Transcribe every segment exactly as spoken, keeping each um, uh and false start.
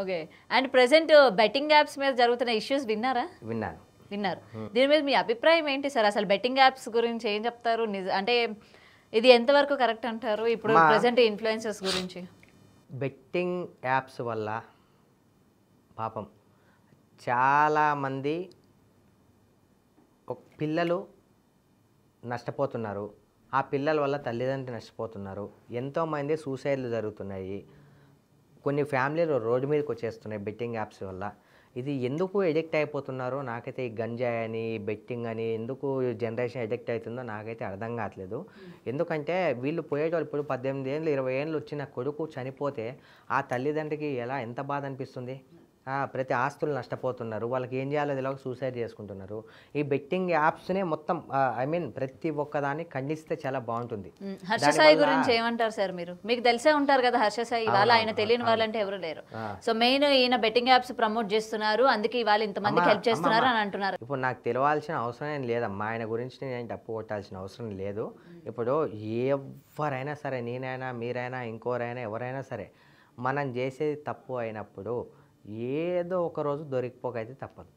Okay. And present betting apps మీద జరుగుతున్న issues విన్నారా? విన్నాను. విన్నారు. దీని మీద మీ అభిప్రాయం ఏంటి సార్? అసలు బెట్టింగ్ యాప్స్ గురించి ఏం చెప్తారు? అంటే ఇది ఎంతవరకు కరెక్ట్ అంటారు ఇప్పుడు ప్రెసెంట్ ఇన్ఫ్లుయెన్సర్స్ గురించి? బెట్టింగ్ యాప్స్ వల్ల పాపం చాలామంది పిల్లలు నష్టపోతున్నారు. ఆ పిల్లల వల్ల తల్లిదండ్రులు నష్టపోతున్నారు. ఎంతోమంది సూసైడ్లు జరుగుతున్నాయి. కొన్ని ఫ్యామిలీలు రోడ్డు మీదకి వచ్చేస్తున్నాయి బెట్టింగ్ యాప్స్ వల్ల. ఇది ఎందుకు ఎడిక్ట్ అయిపోతున్నారో నాకైతే, ఈ గంజాయి అని బెట్టింగ్ అని ఎందుకు జనరేషన్ ఎడిక్ట్ అవుతుందో నాకైతే అర్థం కావట్లేదు. ఎందుకంటే వీళ్ళు పోయేటోళ్ళు ఇప్పుడు పద్దెనిమిది ఏళ్ళు ఇరవై ఏళ్ళు వచ్చిన కొడుకు చనిపోతే ఆ తల్లిదండ్రికి ఎలా ఎంత బాధ అనిపిస్తుంది. ప్రతి ఆస్తులు నష్టపోతున్నారు. వాళ్ళకి ఏం చేయాలో తెలియక సూసైడ్ చేసుకుంటున్నారు. ఈ బెట్టింగ్ యాప్స్నే మొత్తం ఐ మీన్ ప్రతి ఒక్కదాన్ని ఖండిస్తే చాలా బాగుంటుంది. హర్ష సాయి గురించి ఏమంటారు సార్ మీరు? మీకు తెలిసే ఉంటారు కదా హర్ష సాయి, ఇవాళ ఆయన తెలియని వాళ్ళంటే ఎవరు లేరు. సో మెయిన్ ఈయన బెట్టింగ్ యాప్స్ ప్రమోట్ చేస్తున్నారు, అందుకే ఇవాళ ఇంతమందికి హెల్ప్ చేస్తున్నారు అని అంటున్నారు. ఇప్పుడు నాకు తెలియాల్సిన అవసరం ఏం లేదమ్మా, ఆయన గురించి నేను తప్పు కొట్టాల్సిన అవసరం లేదు. ఇప్పుడు ఎవరైనా సరే, నేనైనా మీరైనా ఇంకోరైనా ఎవరైనా సరే, మనం చేసేది తప్పు అయినప్పుడు ఏదో ఒకరోజు దొరికిపోకైతే తప్పదు,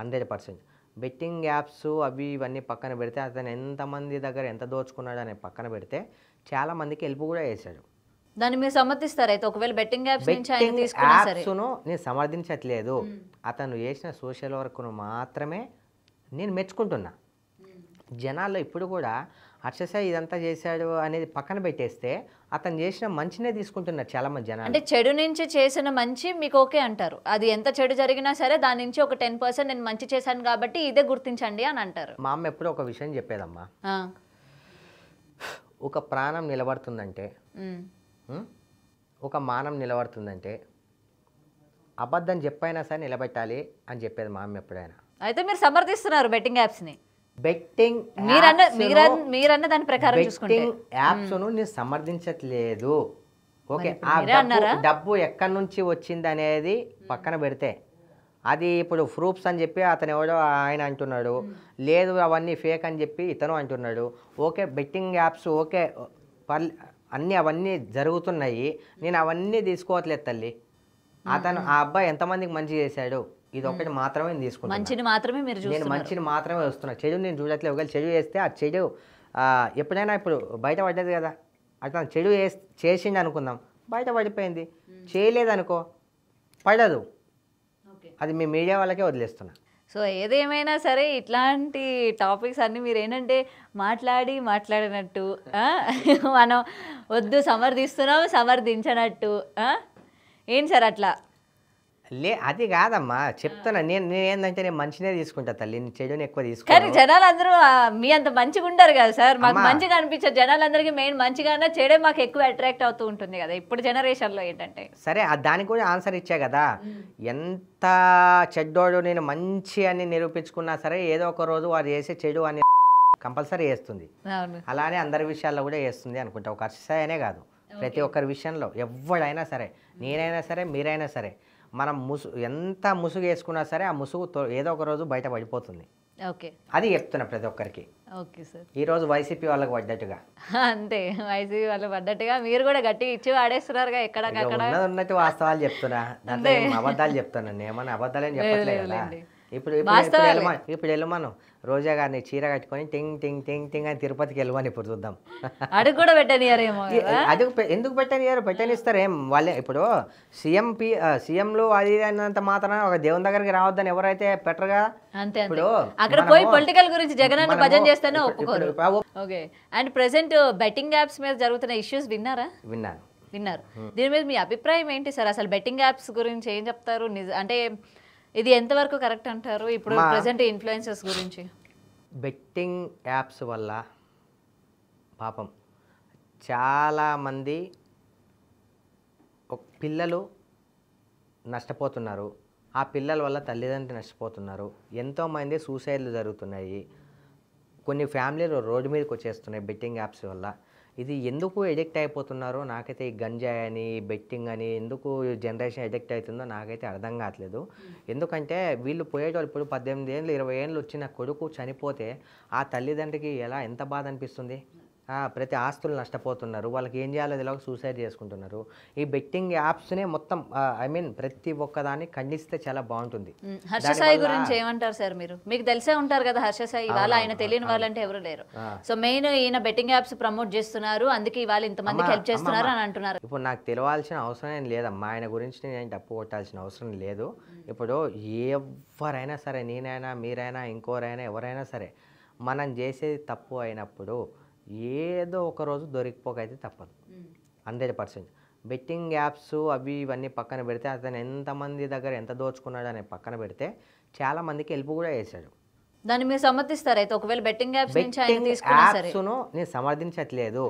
హండ్రెడ్ పర్సెంట్. బెట్టింగ్ యాప్స్ అవి ఇవన్నీ పక్కన పెడితే అతను ఎంతమంది దగ్గర ఎంత దోచుకున్నాడు అనే పక్కన పెడితే చాలామందికి హెల్ప్ కూడా చేశాడు. దాన్ని మీరు సమర్థిస్తారు అయితే? ఒకవేళ బెట్టింగ్ యాప్స్ యాప్స్ను నేను సమర్థించట్లేదు. అతను చేసిన సోషల్ వర్క్ను మాత్రమే నేను మెచ్చుకుంటున్నా. జనాల్లో ఇప్పుడు కూడా హర్ష సాయి ఇదంతా చేశాడు అనేది పక్కన పెట్టేస్తే అతను చేసిన మంచినే తీసుకుంటున్నారు చాలా మంది జనాలు. అంటే చెడు నుంచి చేసిన మంచి మీకు ఓకే అంటారు, అది ఎంత చెడు జరిగినా సరే దాని నుంచి ఒక టెన్ పర్సెంట్ నేను మంచి చేశాను కాబట్టి ఇదే గుర్తించండి అని అంటారు. మా అమ్మ ఎప్పుడు ఒక విషయం చెప్పేదమ్మా, ఒక ప్రాణం నిలబడుతుందంటే, ఒక మానం నిలబడుతుందంటే అబద్ధం చెప్పైనా సరే నిలబెట్టాలి అని చెప్పేది మా అమ్మ ఎప్పుడైనా. అయితే మీరు సమర్థిస్తున్నారు బెట్టింగ్ యాప్స్ని? బెట్టింగ్ యాప్స్ నేను సమర్థించట్లేదు. ఓకే, డబ్బు ఎక్కడి నుంచి వచ్చింది అనేది పక్కన పెడితే అది ఇప్పుడు ప్రూఫ్స్ అని చెప్పి అతను ఎవడో ఆయన అంటున్నాడు, లేదు అవన్నీ ఫేక్ అని చెప్పి ఇతను అంటున్నాడు. ఓకే, బెట్టింగ్ యాప్స్ ఓకే పర్లే, అన్నీ అవన్నీ జరుగుతున్నాయి, నేను అవన్నీ తీసుకోవట్లేదు తల్లి. అతను ఆ అబ్బాయి ఎంతమందికి మంచి చేశాడు ఇది ఒకటి మాత్రమే తీసుకుంటున్నాను, మంచిని మాత్రమే మీరు చూస్తున్నారు. నేను మంచిని మాత్రమే వస్తున్నాను, చెడు నేను చూడట్లేదు. ఒకవేళ చెడు చేస్తే ఆ చెడు ఎప్పుడైనా ఇప్పుడు బయట పడ్డది కదా, అట్లా చెడు చేసింది అనుకుందాం, బయట పడిపోయింది. చేయలేదనుకో పడదు, అది మీ మీడియా వాళ్ళకే వదిలేస్తున్నా. సో ఏదేమైనా సరే ఇట్లాంటి టాపిక్స్ అన్నీ మీరు ఏంటంటే మాట్లాడి మాట్లాడినట్టు, మనం వద్దు సమర్థిస్తున్నాం సమర్థించనట్టు, ఏం సార్ అట్లా? లే అది కాదమ్మా, చెప్తాను నేను నేనేందంటే నేను మంచినే తీసుకుంటా తల్లి, నేను చెడుని ఎక్కువ తీసుకుంటా. కానీ జనాలందరూ మీ అంత మంచిగా ఉంటారు కదా సార్, మాకు మంచిగా అనిపించదు. జనాలందరికీ మెయిన్ మంచిగా అన్న చెడే మాకు ఎక్కువ అట్రాక్ట్ అవుతూ ఉంటుంది కదా ఇప్పుడు జనరేషన్లో ఏంటంటే. సరే దానికి కూడా ఆన్సర్ ఇచ్చా కదా, ఎంత చెడ్డోడు నేను మంచి అని నిరూపించుకున్నా సరే ఏదో ఒక రోజు వారు చేసే చెడు అని కంపల్సరీ చేస్తుంది. అలానే అందరి విషయాల్లో కూడా చేస్తుంది అనుకుంటా, ఒక అతిశయనే కాదు ప్రతి ఒక్కరి విషయంలో. ఎవడైనా సరే, నేనైనా సరే మీరైనా సరే, మనం ముసు ఎంత ముసుగు వేసుకున్నా సరే ఆ ముసుగు ఏదో ఒక రోజు బయట పడిపోతుంది. ఓకే, అది చెప్తున్నా ప్రతి ఒక్కరికి. ఓకే సార్, ఈరోజు వైసీపీ వాళ్ళకి పడ్డట్టుగా, అంతే వైసీపీ వాళ్ళకి పడ్డట్టుగా మీరు కూడా గట్టిగా ఇచ్చి వాడేస్తున్నారుగా ఎక్కడ ఉన్నట్టు. వాస్తవాలు చెప్తున్నా, దాంట్లో అబద్ధాలు చెప్తాను నేను, ఏమన్నా అబద్ధాలేం చెప్పట్లేదు కదా. ఇప్పుడు ఇప్పుడు వెళ్ళమను రోజా గారిని చీర కట్టుకొని టింగ్ టింగ్ టింగ్ టింగ్ అని తిరుపతికి వెళ్ళమని ఇప్పుడు చూద్దాం. అడుగు కూడా పెట్టనియారేమో, అడుగు ఎందుకు పెట్టనియారు? పెట్టనిస్తారు ఏం వాళ్ళే. ఇప్పుడు సీఎం పీ సీఎంలు అది అన్నంత మాత్రాన ఒక దేవుని దగ్గరికి రావద్దని ఎవరైతే పెట్టరుగా, అంతే. ఇప్పుడు అక్కడ పోయి పొలిటికల్ గురించి జగన్ అన్న భజన చేస్తేనే ఒప్పుకోరు. Okay, and present betting apps మీద జరుగుతున్న ఇష్యూస్ విన్నారా? విన్నాను. విన్నారు. దీని మీద మీ అభిప్రాయం ఏంటి సార్? అసలు బెట్టింగ్ యాప్స్ గురించి ఏం చెప్తారు? అంటే ఇది ఎంతవరకు కరెక్ట్ అంటారు ఇప్పుడు ప్రెసెంట్ ఇన్ఫ్లుయెన్సర్స్ గురించి? బెట్టింగ్ యాప్స్ వల్ల పాపం చాలామంది పిల్లలు నష్టపోతున్నారు. ఆ పిల్లల వల్ల తల్లిదండ్రులు నష్టపోతున్నారు. ఎంతోమంది సూసైడ్లు జరుగుతున్నాయి. కొన్ని ఫ్యామిలీలు రోడ్డు మీదకి వచ్చేస్తున్నాయి బెట్టింగ్ యాప్స్ వల్ల. ఇది ఎందుకు ఎడిక్ట్ అయిపోతున్నారో నాకైతే, ఈ గంజాయి అని బెట్టింగ్ అని ఎందుకు జనరేషన్ ఎడిక్ట్ అవుతుందో నాకైతే అర్థం కావట్లేదు. ఎందుకంటే వీళ్ళు పోయేటోళ్ళు ఇప్పుడు పద్దెనిమిది ఏళ్ళు ఇరవై ఏళ్ళు వచ్చిన కొడుకు చనిపోతే ఆ తల్లిదండ్రికి ఎలా ఎంత బాధ అనిపిస్తుంది. ప్రతి ఆస్తులు నష్టపోతున్నారు, వాళ్ళకి ఏం చేయాలో తెలియక సూసైడ్ చేసుకుంటున్నారు. ఈ బెట్టింగ్ యాప్స్నే మొత్తం ఐ మీన్ ప్రతి ఒక్కదాన్ని ఖండిస్తే చాలా బాగుంటుంది. హర్ష సాయి గురించి ఏమంటారు సార్ మీరు? మీకు తెలిసే ఉంటారు కదా హర్ష సాయి ఇవాళ, ఆయన తెలియని వాళ్ళంటే ఎవరు లేరు. సో మెయిన్ ఈయన బెట్టింగ్ యాప్స్ ప్రమోట్ చేస్తున్నారు, అందుకే ఇవాళ ఇంతమందికి హెల్ప్ చేస్తున్నారు అని అంటున్నారు. ఇప్పుడు నాకు తెలియాల్సిన అవసరం ఏం లేదమ్మా, ఆయన గురించి నేను డప్పు కొట్టాల్సిన అవసరం లేదు. ఇప్పుడు ఎవరైనా సరే, నేనైనా మీరైనా ఇంకోరైనా ఎవరైనా సరే, మనం చేసేది తప్పు అయినప్పుడు ఏదో ఒక రోజు దొరికిపోకైతే తప్పదు, హండ్రెడ్ పర్సెంట్. బెట్టింగ్ యాప్స్ అవి ఇవన్నీ పక్కన పెడితే అతను ఎంతమంది దగ్గర ఎంత దోచుకున్నాడు అనే పక్కన పెడితే చాలా మందికి హెల్ప్ కూడా చేశాడు. దాన్ని మీరు సమర్థిస్తారు అయితే? ఒకవేళ బెట్టింగ్ యాప్స్ను నేను సమర్థించట్లేదు,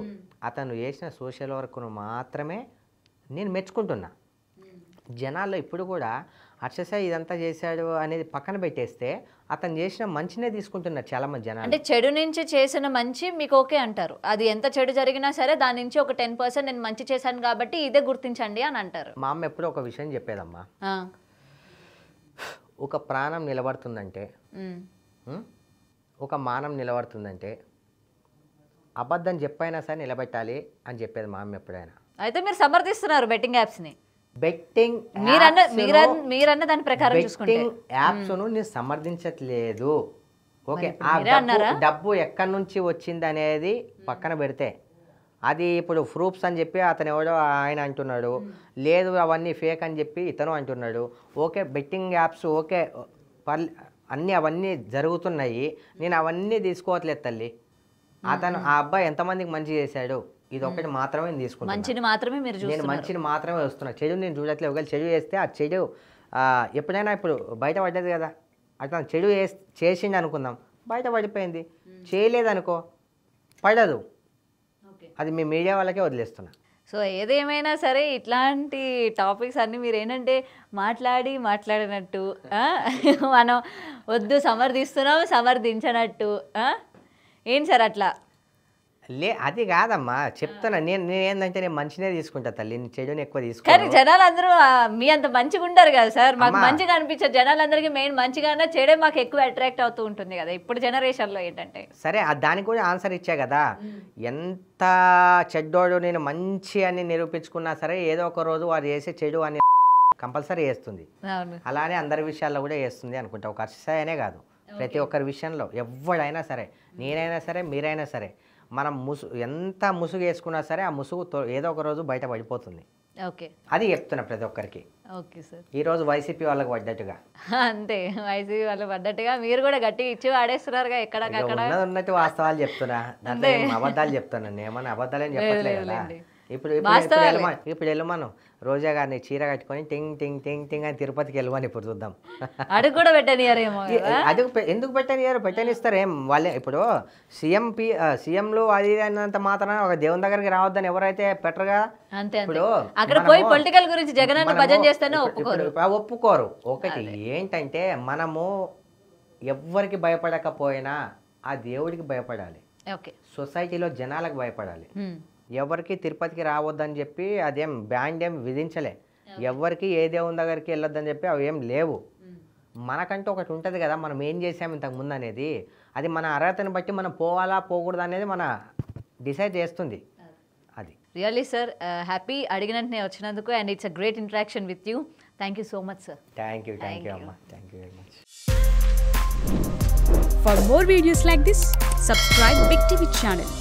అతను చేసిన సోషల్ వర్క్ను మాత్రమే నేను మెచ్చుకుంటున్నా. జనాల్లో ఇప్పుడు కూడా హర్ష సాయి ఇదంతా చేశాడు అనేది పక్కన పెట్టేస్తే అతను చేసిన మంచినే తీసుకుంటున్నారు చాలా మంది జనాలు. అంటే చెడు నుంచి చేసిన మంచి మీకు ఓకే అంటారు, అది ఎంత చెడు జరిగినా సరే దాని నుంచి ఒక టెన్ పర్సెంట్ నేను మంచి చేశాను కాబట్టి ఇదే గుర్తించండి అని అంటారు. మా అమ్మ ఎప్పుడు ఒక విషయం చెప్పేదమ్మా, ఒక ప్రాణం నిలబడుతుందంటే, ఒక మానం నిలబడుతుందంటే అబద్ధం చెప్పైనా సరే నిలబెట్టాలి అని చెప్పేది మా అమ్మ ఎప్పుడైనా. అయితే మీరు సమర్థిస్తున్నారు బెట్టింగ్ యాప్స్ని? బెట్టింగ్ యాప్స్ నేను సమర్థించట్లేదు. ఓకే, డబ్బు ఎక్కడి నుంచి వచ్చింది అనేది పక్కన పెడితే, అది ఇప్పుడు ప్రూఫ్స్ అని చెప్పి అతను ఎవడో ఆయన అంటున్నాడు, లేదు అవన్నీ ఫేక్ అని చెప్పి ఇతను అంటున్నాడు. ఓకే, బెట్టింగ్ యాప్స్ ఓకే పర్లే, అన్నీ అవన్నీ జరుగుతున్నాయి, నేను అవన్నీ తీసుకోవట్లేదు తల్లి. అతను ఆ అబ్బాయి ఎంతమందికి మంచి చేశాడు ఇది ఒకటి మాత్రమే తీసుకున్నాను, మంచిని మాత్రమే మీరు చూస్తున్నారు, నేను మంచిని మాత్రమే వస్తున్నా, చెడు నేను చూడట్లేదు. ఒకవేళ చెడు చేస్తే ఆ చెడు ఎప్పుడైనా ఇప్పుడు బయటపడ్డది కదా, అట్లా చెడు చేసింది అనుకుందాం, బయటపడిపోయింది. చేయలేదనుకో పడదు, అది మీ మీడియా వాళ్ళకే వదిలేస్తున్నా. సో ఏదేమైనా సరే ఇట్లాంటి టాపిక్స్ అన్నీ మీరు ఏంటంటే మాట్లాడి మాట్లాడినట్టు, మనం వద్దు సమర్థిస్తున్నాం సమర్థించనట్టు, ఏం సార్ అట్లా లే? అది కాదమ్మా, చెప్తాను నేను, నేనేందంటే నేను మంచినే తీసుకుంటా తల్లి, నేను చెడుని ఎక్కువ తీసుకుంటా. కానీ జనాలందరూ మీ అంత మంచిగా ఉంటారు కదా సార్, మాకు మంచిగా అనిపించదు. జనాలందరికీ మెయిన్ మంచిగా చెడే మాకు ఎక్కువ అట్రాక్ట్ అవుతూ ఉంటుంది కదా ఇప్పుడు జనరేషన్లో ఏంటంటే. సరే, దానికి కూడా ఆన్సర్ ఇచ్చా కదా, ఎంత చెడ్డోడు నేను మంచి అని నిరూపించుకున్నా సరే ఏదో ఒక రోజు వారు చేసే చెడు అని కంపల్సరీ చేస్తుంది. అలానే అందరి విషయాల్లో కూడా చేస్తుంది అనుకుంటా, ఒక హర్ష సాయి అనే కాదు ప్రతి ఒక్కరి విషయంలో. ఎవడైనా సరే, నేనైనా సరే మీరైనా సరే, మనం ముసు ఎంత ముసుగు వేసుకున్నా సరే ఆ ముసుగు ఏదో ఒక రోజు బయట పడిపోతుంది. ఓకే, అది చెప్తున్నా ప్రతి ఒక్కరికి. ఓకే సార్, ఈరోజు వైసీపీ వాళ్ళకి పడ్డట్టుగా, అంతే వైసీపీ వాళ్ళకి పడ్డట్టుగా మీరు కూడా గట్టిగా ఇచ్చి వాడేస్తున్నారు ఎక్కడ ఉన్నట్టు. వాస్తవాలు చెప్తున్నా, దాంట్లో అబద్ధాలు చెప్తాను, ఏమన్నా అబద్ధాలని చెప్పట్లేదు కదా. ఇప్పుడు ఇప్పుడు వెళ్ళమను రోజా గారిని చీర కట్టుకొని టింగ్ టింగ్ టింగ్ టింగ్ అని తిరుపతికి వెళ్ళమని ఇప్పుడు చూద్దాం. అడుగు కూడా పెట్టనియారేమో, అడుగు ఎందుకు పెట్టనియారు? పెట్టనిస్తారు ఏం వాళ్ళే. ఇప్పుడు సీఎం పి సీఎంలు అది అన్నంత మాత్రాన ఒక దేవుని దగ్గరికి రావద్దని ఎవరైతే పెట్టరుగా, ఇప్పుడు అక్కడ పోయి పొలిటికల్ గురించి జగన్ భజన చేస్తేనే ఒప్పుకోరు ఒప్పుకోరు ఒకటి ఏంటంటే, మనము ఎవ్వరికి భయపడకపోయినా ఆ దేవుడికి భయపడాలి, సొసైటీలో జనాలకు భయపడాలి. ఎవరికి తిరుపతికి రావద్దని చెప్పి అదేం బ్యాండ్ ఏం విధించలే, ఎవరికి ఏ దేవుని దగ్గరికి వెళ్ళొద్దని చెప్పి అవి ఏం లేవు. మనకంటూ ఒకటి ఉంటుంది కదా, మనం ఏం చేసాము ఇంతకుముందు అనేది, అది మన అర్హతను బట్టి మనం పోవాలా పోకూడదు అనేది మన డిసైడ్ చేస్తుంది. అది రియల్లీ సార్, హ్యాపీ అడిగినట్టునే వచ్చినందుకు, and it's a great interaction with you. Thank you so much sir. Thank you thank you అమ్మా, thank you very much. For more videos like this subscribe big TV channel.